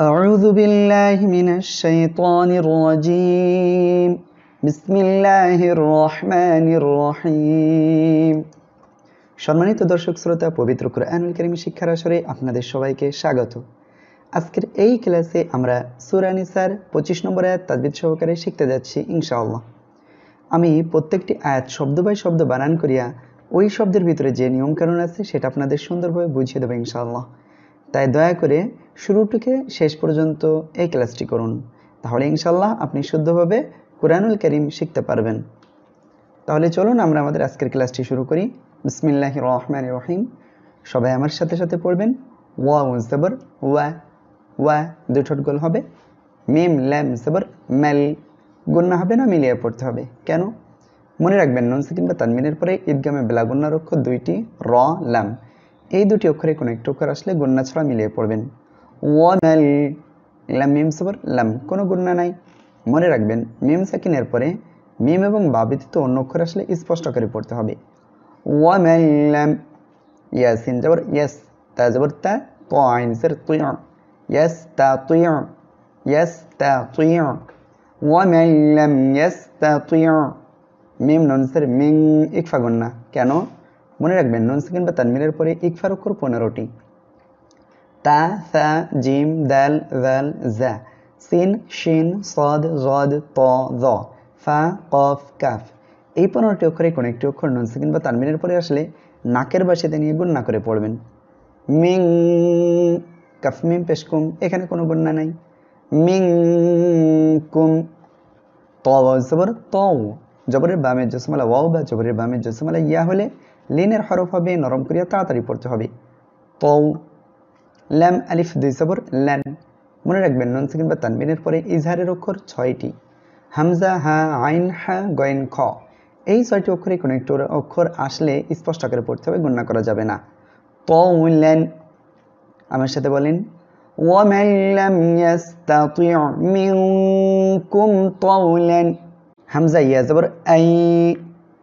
أعوذ بالله من الشيطان الرجيم. بسم الله الرحمن الرحيم. সম্মানিত দর্শক শ্রোতা, পবিত্র কুরআনুল কারীম শিক্ষার আসরে আপনাদের সবাইকে স্বাগত। আজকের এই ক্লাসে আমরা সূরা নিসার 25 নম্বর আয়াত তাজবিদ সহকারে শিখতে যাচ্ছি ইনশাআল্লাহ। আমি প্রত্যেকটি আয়াত শব্দ বাই শব্দ বানান করিয়া ওই শব্দের ভিতরে যে নিয়ম কানুন আছে সেটা আপনাদের সুন্দরভাবে বুঝিয়ে দেব ইনশাআল্লাহ। তাই দয়া করে শুরুটিকে শেষ পর্যন্ত এই ক্লাসটি করুন, তাহলে ইনশাআল্লাহ আপনি শুদ্ধভাবে কুরআনুল কারীম শিখতে পারবেন। তাহলে চলুন আমরা আমাদের আজকের ক্লাসটি শুরু করি। বিসমিল্লাহির রহমানির রহিম। সবাই আমার সাথে সাথে পড়বেন। ওয়াও জবর ওয়া, ওয়া দুই ঠোঁট গোল হবে। মিম লাম জবর মাল, গুন্না হবে না, মিলিয়ে পড়তে হবে। কেন মনে রাখবেন, নুন সাকিন বা তানবিনের পরে ইদগামে বেলা গুন্নার অক্ষর দুইটি, র লাম এই দুটি অক্ষরে কোনো একটি অক্ষর আসলে গুন্না ছাড়া মিলিয়ে পড়বেন। ওয়ামাল, লাম মিম সবর লাম, কোনো গুন্না নাই। মনে রাখবেন মিম সাকিনের পরে মিম এবং বা ব্যতীত অন্য অক্ষর আসলে স্পষ্ট করে পড়তে হবে। ওয়ামাল লাম, ইয়াসিন জবর ইয়াস, তা জবর তা, ত আইন সের তুই, ইয়াস তা তুই, ইয়াস তা তুই। ওয়ামাল লাম ইয়াস তা তুই, মিম নুন সের মিং, ইকফা গুন্না। কেন মনে রাখবেন নুন সাকিন বা তানমিনের পরে ইকফার অক্ষর 15টি, তা সা জিম দাল জাল জা সিন শিন সাদ জাদ তা যা ফা কফ কাফ। এই 15টি অক্ষরে কোন একটি অক্ষর নুন সাকিন বা তানমিনের পরে আসলে নাকের বাসাতে নিয়ে গুণনা করে পড়বেন। মিং, কাফ মিম পেশকুম, এখানে কোনো গুণনা নাই। মিং কুম, তাও জবর তাও, জবরের বামে জসমলা ওয়াও বা জবরের বামে জসমলা ইয়া হলে লিনের হরফ হবে, নরম করিয়া তাড়াতাড়ি পড়তে হবে। তাও। লাম আলিফ দুই জবর ল্যান, মনে রাখবেন নুন সাকিন বা তানবিনের পরে ইজহারের অক্ষর 6টি, হামজা হা আইন হা গয়েন খ, এই 6টি অক্ষরে কোনো একটি অক্ষর আসলে স্পষ্ট করে পড়তে হবে, গুণনা করা যাবে না। তাও ল্যান, আমার সাথে বলেন। ওয়ামান লাম ইয়াসতাতি মিনকুম তাওলান, হামজা ইয়া জবর আই,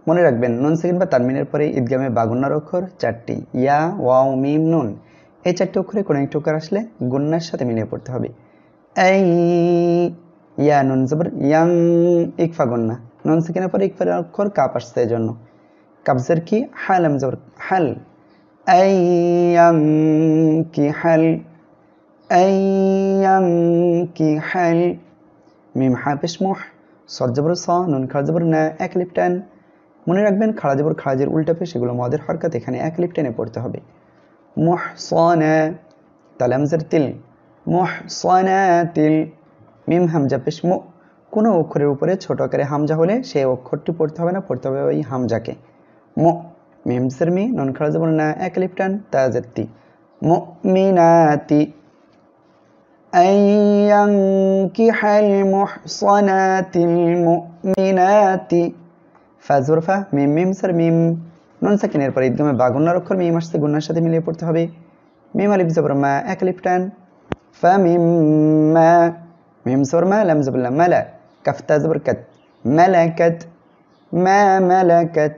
মনে রাখবেন নুন সাকিন বা তানবিনের পরে ইদগামে বা গুণনার অক্ষর 4টি, ইয়া ওয়াও মিম নুন, এই 4টি অক্ষরে কোনো একটি অক্ষর আসলে গুণনার সাথে মিলিয়ে পড়তে হবে। এই ইয়া নুন জবর ইয়াং, ইকফা গুণনা, নুন সাকিনের পরে ইকফার অক্ষর কাপ আসছে, এজন্য কাপজের কি হালাম জবর হাল, এই ইয়াং কি হাল, এই ইয়াং কি হাল। মিম হা পেশমুহ, সদ জবর স, নুন খাড়া জবর না, এক লিপ টান, মনে রাখবেন খাড়া জবর খাড়াজের উল্টা পেশ, এগুলো মদের হরকাত, এখানে এক লিপ টেনে পড়তে হবে। محصنات تلمزر تل محصنات মিম হামজা পেশ মু, কোনো অক্ষরের উপরে ছোট আকারে হামজা হলে সেই অক্ষরটি পড়তে হবে না, পড়তে হবে ওই হামজাকে। মু মিম সের মি, নুন খাড়া জবর না, এক লিপ টান, তা জের তি, মুমিনাতি। আনকিহুল মুহসানাতিল মুমিনাতি, ফা জবর ফা, মিম মিম সের মিম, নুন সাকিনের পরে ইদগামে বা গুণনার অক্ষর মিম আসছে, গুণনার সাথে মিলিয়ে পড়তে হবে। মিম আলিফ জবর মা, এক আলিফ টান, ফা মিম মা, মিম জবর মা, লাম জবর লাম মালা, কাফ তা জবর কাত, মালাকাত মা মালাকাত,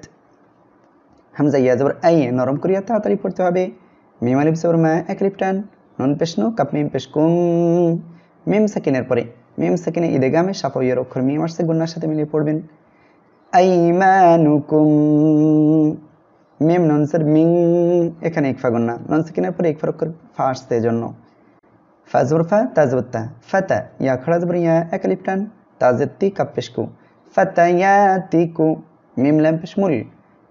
হামজা ইয়া জবর আই, নরম করিয়া তাড়াতাড়ি পড়তে হবে। মিম আলিফ জবর মা, এক আলিফ টান, নুন পেশনু, কাপ মিম পেশকুম, মিম সাকিনের পরে মিম সাকিনে ইদগামে সাফা ইয়ার অক্ষর মিম আসছে, গুণনার সাথে মিলিয়ে পড়বেন। আইমানুকুম, মিম নুন সের মিং, এখানে ইকফা গুণনা, নুন সাকিনের পরে ইকফার অক্ষর ফা আসছে, এজন্য ফা জবর ফা, তা জবর তা, ফাতা ইয়া খাড়া জবর ইয়া, এক আলিফ টান, তা জের তি, কাপ পেশকু, ফাতায়াতিকু, মিম লাম পেশমুল,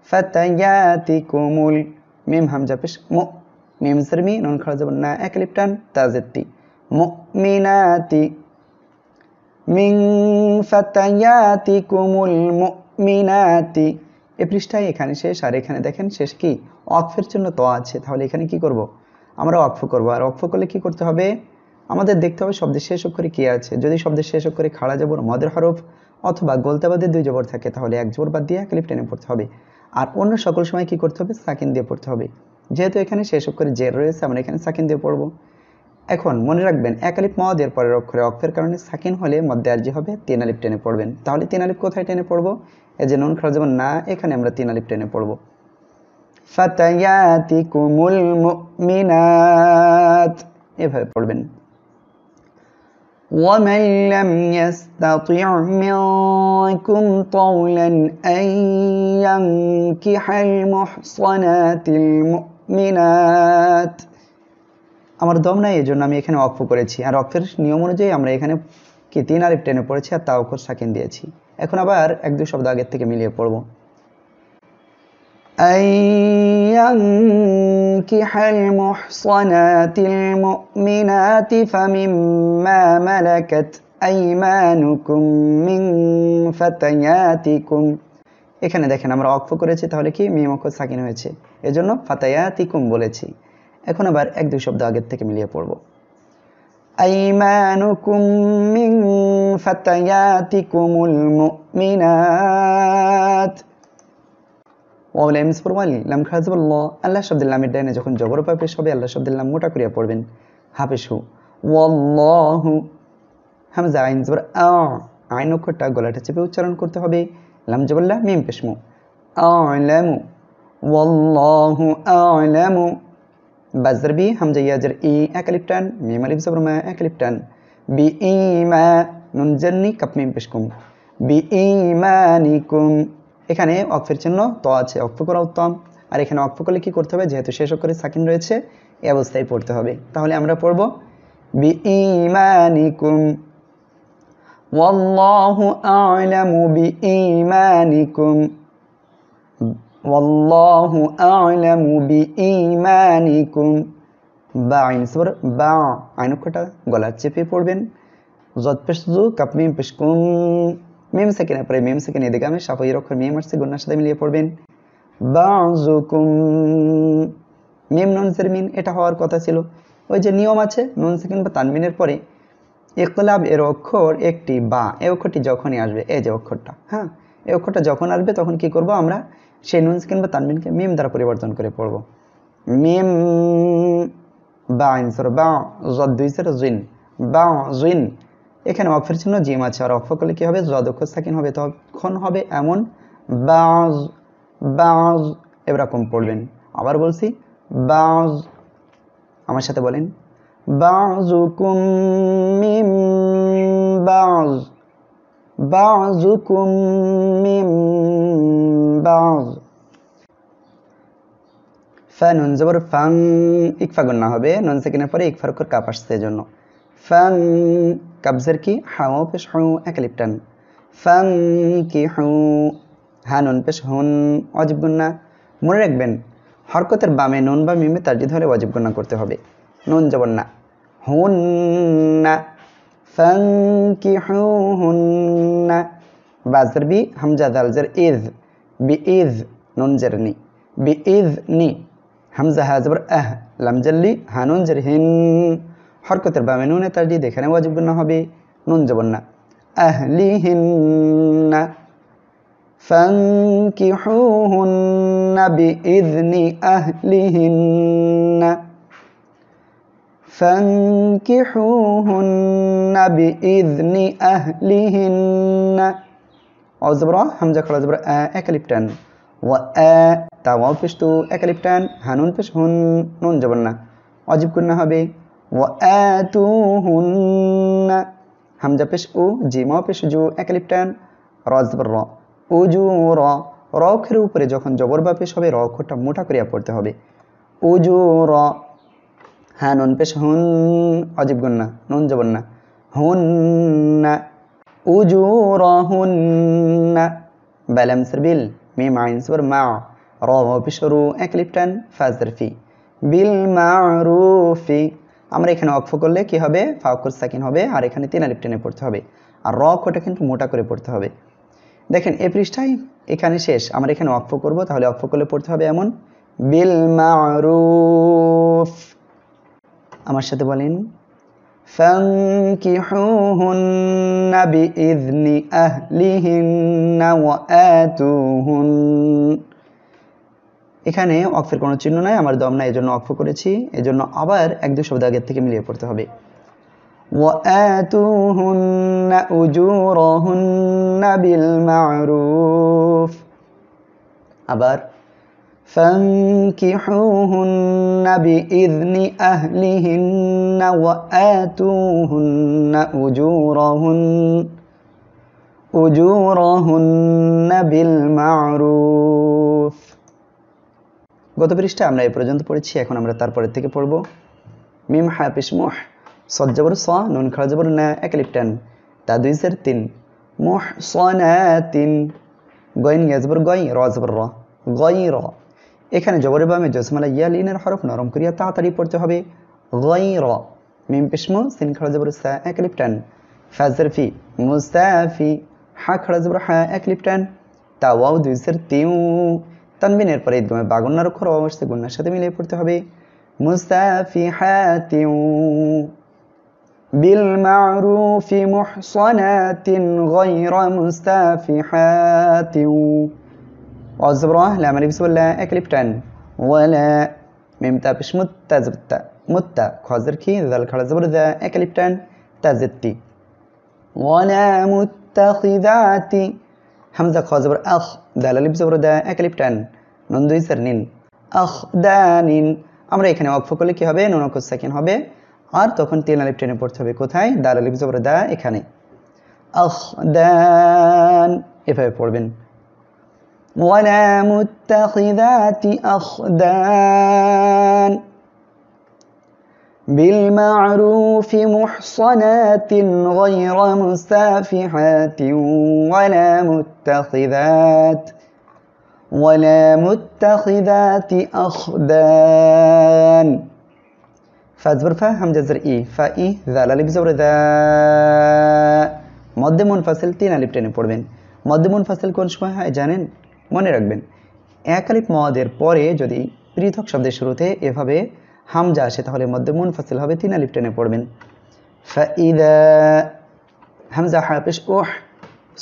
ফাতায়াতিকুমুল, মিম হামজা পেশ মু, মিম সের মি, নুন খাড়া জবর না, এক আলিফ টান, তা জের তি, মুমিনাতি, মিন ফাতায়াতিকুমুল মুমিনাতি। এই পৃষ্ঠায় এখানে শেষ, আর এখানে দেখেন শেষ কি ওয়াকফের জন্য তো আছে, তাহলে এখানে কি করব আমরা, ওয়াকফ করব। আর ওয়াকফ করলে কি করতে হবে আমাদের, দেখতে হবে শব্দের শেষ অক্ষরে কি আছে। যদি শব্দের শেষ অক্ষরে খাড়া জবর মদের হরফ অথবা গোলতাবাদের দুই জবর থাকে তাহলে এক জবর বাদ দিয়ে এক লিফ টেনে পড়তে হবে, আর অন্য সকল সময় কি করতে হবে, সাকিন দিয়ে পড়তে হবে। যেহেতু এখানে শেষ অক্ষরে জের রয়েছে আমরা এখানে সাকিন দিয়ে পড়ব। এখন মনে রাখবেন এক আলিফ মদের পরের অক্ষরে ওয়াকফের কারণে সাকিন হলে মধ্যে আরজি হবে, 3 আলিফ টেনে পড়বেন। তাহলে 3 আলিফ কোথায় টেনে পড়বো, এই যে নুন খাড়া জবর না, এখানে আমরা 3 আলিফ টেনে পড়বো। ফাতায়াতিকুমুল মুমিনাত, এভাবে পড়বেন। ومن لم يستطع منكم طولا أن ينكح المحصنات المؤمنات আমার দম নাই এজন্য আমি এখানে ওয়াকফ করেছি আর ওয়াকফের নিয়ম অনুযায়ী আমরা এখানে কি 3 আলিফ টেনে পড়েছি আর তাওকর সাকিন দিয়েছি এখন আবার এক দুই শব্দ আগে থেকে মিলিয়ে পড়ব ينكح المحصنات المؤمنات فمما ملكت أيمانكم من فتياتكم এখানে দেখেন আমরা ওয়াকফ করেছি তাহলে কি মিম ওয়াকফ সাকিন হয়েছে এজন্য ফাতায়াতিকুম বলেছি এখন আবার এক দুই শব্দ আগে থেকে মিলিয়ে পড়ব أيمانكم من فتياتكم المؤمنات ওয়াও লাম ফরমালি লাম খাজবুল্লাহ আল্লাহ শব্দের লামের ডানে যখন জবর পায় পেশ হবে আল্লাহ শব্দের লাম মোটা করিয়া পড়বেন হাফেশু ওয়াল্লাহু হামজা আইন জবর আ আইন ওকটা গলাটা চেপে উচ্চারণ করতে হবে লাম জবল্লাহ মিম পেশমু আ'লামু ওয়াল্লাহু আ'লামু বাজর বি হামজা ইয়াজর ই একলিপটান মিম আলিফ জবর মা একলিপটান বি ইমা নুন জান্নি কাপ মিম পেশকুম বি ইমানিকুম এখানে ওয়াকফের চিহ্ন তো আছে ওয়াকফ করা উত্তম আর এখানে ওয়াকফ করলে কি করতে হবে যেহেতু শেষ অক্ষরে সাকিন রয়েছে এই অবস্থায় পড়তে হবে তাহলে আমরা পড়ব বিঈমানিকুম ওয়াল্লাহু আ'লামু বিঈমানিকুম ওয়াল্লাহু আ'লামু বিঈমানিকুম বা আইন সবর বা আইন কটা গলা চেপে পড়বেন জদ পেশ জু কাপ মিম পেশকুম ميم ساكنة بري ميم ساكنة إذا كان شافوا يروكر ميم مرسي قلنا شدة مليا بوربين بعضكم ميم نون سرمين إتا هوار كوتا سيلو وجه نيوم আছে نون ساكن بتان مينر পরে একলাব এর অক্ষর একটি বা এই অক্ষরটি যখনই আসবে এই যে অক্ষরটা হ্যাঁ এই অক্ষরটা যখন আসবে তখন কি করব আমরা সেই নুন ساكن বা তানবিনকে মিম দ্বারা পরিবর্তন করে পড়ব মিম বা ইনসর বা জদ দুই সর জিন বা জিন এখানে ওয়াকফের চিহ্ন জিম আছে আর ওয়াকফ করলে কি হবে জদ অক্ষর সাকিন হবে তখন হবে এমন বাজ বাজ এরকম পড়বেন আবার বলছি বাজ আমার সাথে বলেন বাযুকুম মিম বাজ বাযুকুম মিম বাজ ফা নুন জবর ফাং ইকফা গুণ না হবে নুন সাকিনের পরে ইকফার অক্ষর কাপ আসছে এজন্য فن كبزر كي حاو بشحو أكلبتن فن كي حو هانون بشهون واجب قلنا مرق بن حركة البامي نون بامي مي ترجيد هولي واجب قلنا كورته هولي نون جبنا هن فن كي حو هن بازر بي همجا ذالزر إذ بإذ نون جرني بإذني همزة هازبر أه لم جلي هانون جرهن حركة الباء نون ترجيد এখানে واجب গুণ হবে নুন জবর না اهلهن فانكحوهن باذن اهلهن فانكحوهن باذن اهلهن অজবর হামজা খরা জবর একলিপটান ওয়া তা ওয়া পেশতো একলিপটান হানুন পেশ হুন নুন জবর না واجب গুণ হবে وآتوهن همزة پیش او جیما پیش جو اکلیپتن راز بر را اجورا را کر اوپر যখন জবর বা পেশ হবে রা অক্ষরটা মোটা করিয়া পড়তে হবে اجورا হানুন পেশ হুন অজীব গুণনা নুন জবর না হুন اجورهن بلم سرবিল মিম আইন সর মা রা পেশ রু اکلیپتن ফাজরফি بالمعروف আমরা এখানে ওয়াকফ করলে কি হবে ফা অক্ষর সাকিন হবে আর এখানে তিন আলিফ টেনে পড়তে হবে আর র অক্ষরটা কিন্তু মোটা করে পড়তে হবে দেখেন এই পৃষ্ঠায় এখানে শেষ আমরা এখানে ওয়াকফ করব তাহলে ওয়াকফ করলে পড়তে হবে এমন বিল মা'রুফ আমার সাথে বলেন ফানকিহুহুন বিইذনি আহলিহিন ওয়া আতুহুন এখানে ওয়াকফের কোনো চিহ্ন নাই আমার দম নাই এজন্য ওয়াকফ করেছি এজন্য আবার এক দুই শব্দ আগে থেকে মিলিয়ে পড়তে হবে ওয়াতুহুন্না উজুরুহুন্না বিল মা'রুফ আবার فانكحوهن بإذن أهلهن وآتوهن أجورهن بالمعروف. গত পৃষ্ঠায় আমরা এই পর্যন্ত পড়েছি, এখন আমরা তারপরের থেকে পড়ব। মিম হা পেশ মুহ, সদ জবর স, নুন খরা জবর না, একলিপ টান, তা দুই জের তিন, মুহ সনাতিন, গইন গা জবর গই, র জবর র, গইর। এখানে জবরের বামে জসমালা ইয়া লিনের হরফ নরম করিয়া তাড়াতাড়ি পড়তে হবে গইর। মিম পেশ মু, সিন খরা জবর সা, একলিপ টান, ফা জের ফি, মুস্তাফি, হা খরা জবর হা, একলিপ টান, তা ওয়াও দুই জের তিউ। তানবিনের পরে ঈদগমে বাগুন্নার অক্ষর অবশ্যই গুন্নার সাথে মিলিয়ে পড়তে হবে মুস্তাফিহাতি বিল মারুফি মুহসানাতিন গায়রা মুস্তাফিহাতি ওয়াজরা লাম আলিফ ওয়ালা একলিপ টান ওয়ালা মিম তা পেশ মুত্তা জবতা মুত্তা খাজর কি যাল খড়া জবর যা একলিপ টান তাজতি ওয়ালা মুত্তাখিযাতি همزة خازبر أخ دال اللي بزبر دا أكليب تان نون دوي سرنين أخ دانين أمر إيكاني وقف كله كي هبه نونو كس ساكين هبه آر توكن تيل اللي بتاني بورت هبه كوتاي دال اللي بزبر دا إيكاني أخ دان إفا بوربين ولا متخذات أخدان بالمعروف محصنات غير مسافحات ولا متخذات أخدان فازبر فا هم جزر إي فا إي ذا لالي بزور ذا مد منفصل تين أليب تيني پوربين مد منفصل كون شما هاي جانين موني ركبين ایک أليب مادر پوري جدي پريتوك شبده شروع ته إفا بي হামজা আসে তাহলে মধ্যে মুনফাসিল হবে তিন আলিফ টেনে পড়বেন ফাইদা হামজা হা পেশ উহ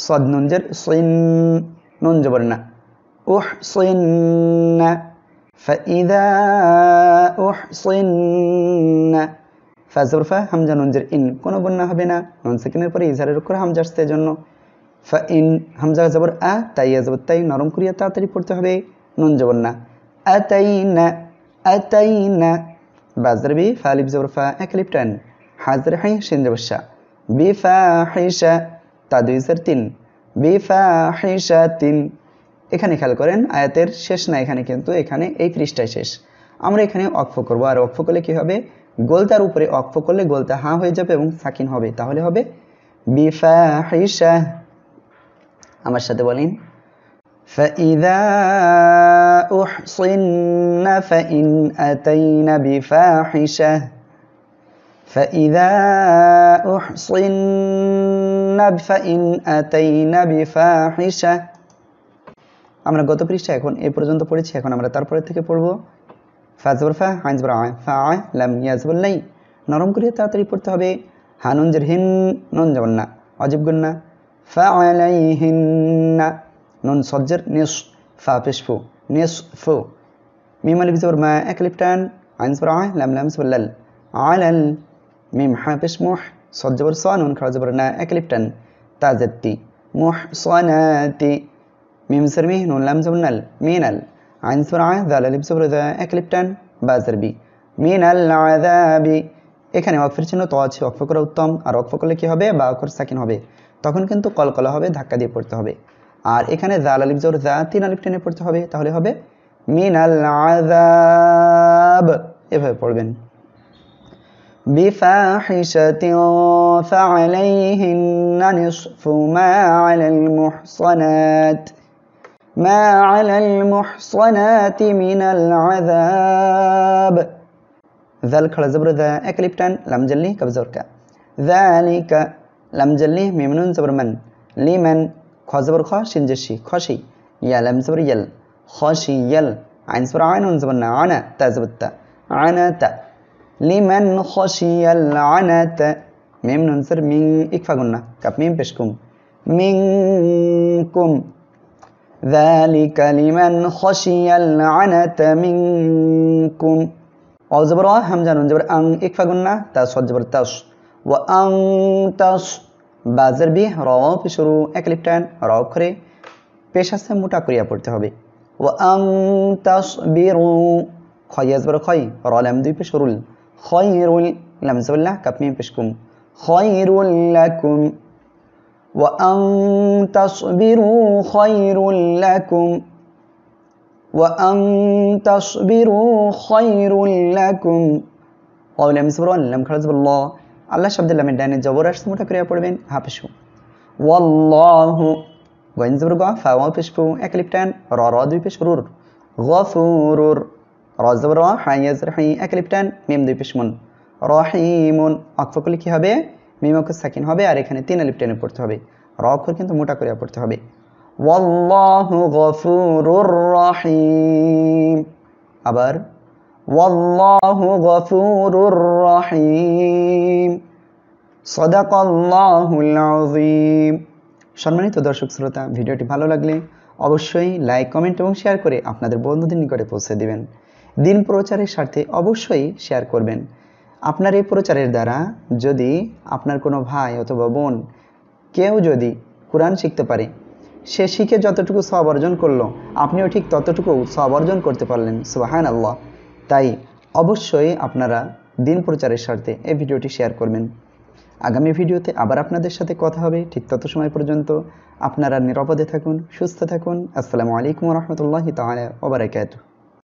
সাদ নুন জের সিন নুন জবর না উহ সিন ফাইদা উহ সিন ফা জবর ফা হামজা নুন জের ইন কোনো গুনাহ হবে না নুন সাকিনের পরে ইজহারের উপর হামজা আসছে এজন্য ফাইন হামজা জবর আ তাই জবর তাই নরম করিয়া তাড়াতাড়ি পড়তে হবে নুন জবর না আতাইনা আতাইনা বাজরবি ফালিব জরফা একলিপটান হাজর হাই শিনজবশা বিফাহিশা তাদুইসরতিন বিফাহিশাতিন। এখানে খেয়াল করেন আয়াতের শেষ না, এখানে কিন্তু এখানে এই পৃষ্ঠায় শেষ। আমরা এখানে ওয়াকফ করব, আর ওয়াকফ করলে কি হবে গোলতার উপরে ওয়াকফ করলে গোলতা হা হয়ে যাবে এবং সাকিন হবে, তাহলে হবে বিফাহিশা। আমার সাথে বলেন فإذا أحصن فإن أتين بفاحشة আমরা গত পৃষ্ঠায় এখন এই পর্যন্ত পড়েছি, এখন আমরা তারপরে থেকে পড়ব ফাজবর ফা আইন জবর আই ফা আই লাম ইয়াজবুল লাই নরম করে তাড়াতাড়ি পড়তে হবে হানুন জের হিন নুন জবর না অজিব গুন্না ফাআলাইহিন্না نون صدر نصف فابشفو نصفو ميم اللي بزور ما أكلبتان عين زبرعة لم لمس واللل على الميم حابش موح صد جبر صانون كرا زبرنا أكلبتان تازتي موح صاناتي ميم سرمي نون لمس والنل مينال عين زبرعة ذا اللي بزور ذا أكلبتان بازربي مينال عذابي এখানে ওয়াকফের চিহ্ন তো আছে, ওয়াকফ করা উত্তম। আর ওয়াকফ করলে কি হবে বা ওয়াকফ সাকিন হবে, তখন কিন্তু কলকলা হবে, ধাক্কা দিয়ে পড়তে হবে। আর এখানে জাল আলিফ জোর জা তিন আলিফ টেনে পড়তে হবে, তাহলে হবে মিনাল আযাব। এভাবে পড়বেন বিফাহিশাতিন ফাআলাইহিন্না নিসফু মা আলাল মুহসানাতি মিনাল আযাব জাল খড়া জবর জা এক আলিফ টান লাম জল্লি কব জোর কা যালিকা লাম জল্লি মিম নুন জবর মান লিমান خازبر خاش شنجشي خاشي يا لم زبر يل خاشي يل عين زبر عين ونزبرنا عنا تزبطة عنات لمن خاشي العنات ميم ننصر من إكفا قلنا كاب ميم بشكم منكم ذلك لمن خاشي العنات منكم أو زبر همزة ننزبر أن إكفا قلنا تاسو زبر تاش وأن تاش বাজার বি র পেশ শুরু একলিপটান র অক্ষরে পেশ আসছে মোটা করিয়া পড়তে হবে وأن تصبروا خي يزبر خي را لم دي بشرول خير لم زبلا كاب مين بشكم خير لكم وأن تصبروا خير لكم وأن تصبروا خير لكم أو لم زبروا لم كرز بالله الله شبد لم دان جبر أشتمو تكريا بودبين هابشو والله وين زبروا فاو بشكو أكليبتان را را دي بشرور غفور را زبروا حي يزرحي أكليبتان ميم دي بشمون رحيم أكفا كل كي هبه মিমাকে সাকিন হবে আর এখানে তিন আলিফ টেনে পড়তে হবে র অক্ষর কিন্তু মোটা করে পড়তে হবে ওয়াল্লাহু গফুরুর রহিম আবার ওয়াল্লাহু গফুরুর রহিম সাদাকাল্লাহুল আযীম সম্মানিত দর্শক শ্রোতা ভিডিওটি ভালো লাগলে অবশ্যই লাইক কমেন্ট এবং শেয়ার করে আপনাদের বন্ধুদের নিকটে পৌঁছে দিবেন দিন প্রচারের সাথে অবশ্যই শেয়ার করবেন আপনার এই প্রচারের দ্বারা যদি আপনার কোনো ভাই অথবা বোন কেউ যদি কুরআন শিখতে পারে সে শিখে যতটুকু সওয়াব অর্জন করলো আপনিও ঠিক ততটুকু সওয়াব অর্জন করতে পারলেন সুবহানাল্লাহ তাই অবশ্যই আপনারা দিন প্রচারের স্বার্থে এই ভিডিওটি শেয়ার করবেন আগামী ভিডিওতে আবার আপনাদের সাথে কথা হবে ঠিক তত সময় পর্যন্ত আপনারা নিরাপদে থাকুন সুস্থ থাকুন আসসালামু আলাইকুম ওয়া রাহমাতুল্লাহি তাআলা ওয়া বারাকাতুহু